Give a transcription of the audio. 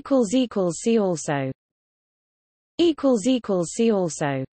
See also.